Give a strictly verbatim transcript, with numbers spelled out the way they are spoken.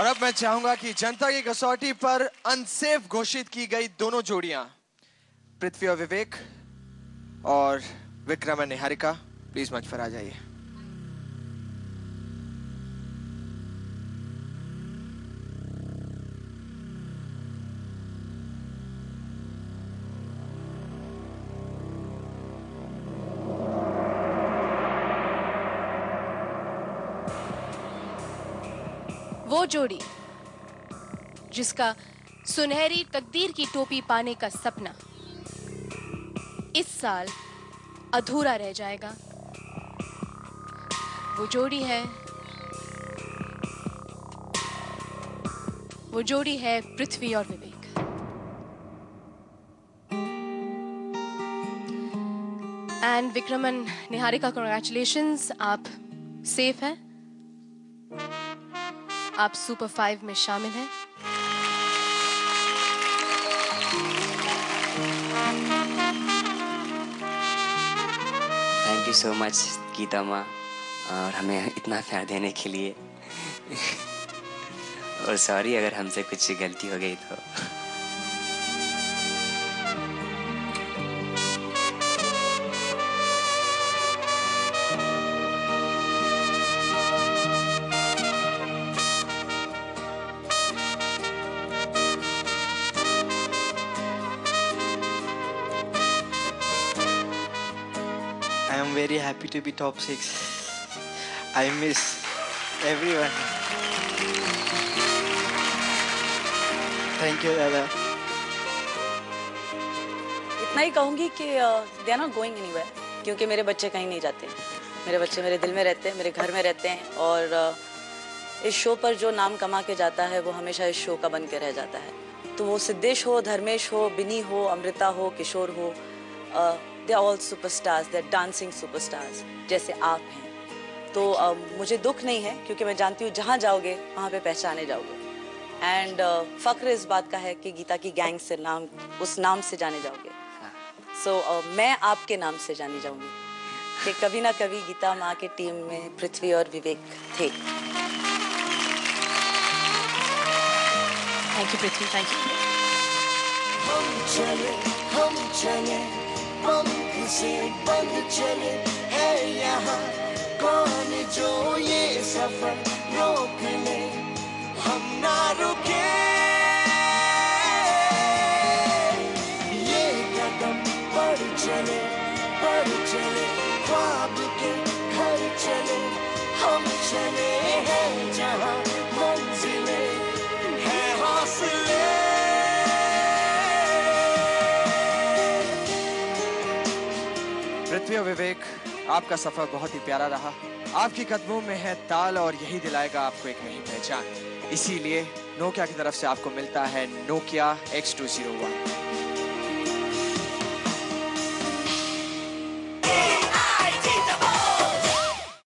और अब मैं चाहूंगा कि जनता की कसौटी पर अनसेफ घोषित की गई दोनों जोड़ियां पृथ्वी और विवेक और विक्रम और निहारिका प्लीज मंच पर आ जाइए। वो जोड़ी जिसका सुनहरी तकदीर की टोपी पाने का सपना इस साल अधूरा रह जाएगा। वो जोड़ी है वो जोड़ी है पृथ्वी और विवेक। एंड विक्रमन निहारिका, कांग्रेचुलेशंस, आप सेफ हैं, आप सुपर फाइव में शामिल हैं। Thank you so much Geeta माँ, और हमें इतना प्यार देने के लिए, और सॉरी अगर हमसे कुछ गलती हो गई तो। Very happy to be top six. I miss everyone. Thank you दादा। इतना ही कहूँगी कि they are not going anywhere, क्योंकि मेरे बच्चे कहीं नहीं जाते। मेरे बच्चे मेरे दिल में रहते हैं, मेरे घर में रहते हैं, और इस शो पर जो नाम कमा के जाता है वो हमेशा इस शो का बन के रह जाता है। तो वो सिद्धेश हो, धर्मेश हो, बिनी हो, अमृता हो, किशोर हो, they are all superstars, they are dancing superstars जैसे आप हैं। तो uh, मुझे दुख नहीं है क्योंकि मैं जानती हूँ जहाँ जाओगे वहाँ पे पहचाने जाओगे। एंड uh, फख्र इस बात का है कि गीता की गैंग से नाम उस नाम से जाने जाओगे। सो so, uh, मैं आपके नाम से जानी जाऊँगी कि कभी ना कभी गीता माँ के टीम में पृथ्वी और विवेक थे। Thank you Prithvi, thank you. हम चले, हम चले। बम से बंद चले है यहाँ कौन जो ये सफर रोक ले, हम ना रुके ये कदम बढ़ चले बढ़ चले ख्वाब के घर चले हम चले हैं जहाँ मंजिले है हौसले। पृथ्वी और विवेक, आपका सफर बहुत ही प्यारा रहा। आपकी कदमों में है ताल और यही दिलाएगा आपको एक नई पहचान। इसीलिए नोकिया की तरफ से आपको मिलता है Nokia X two zero one.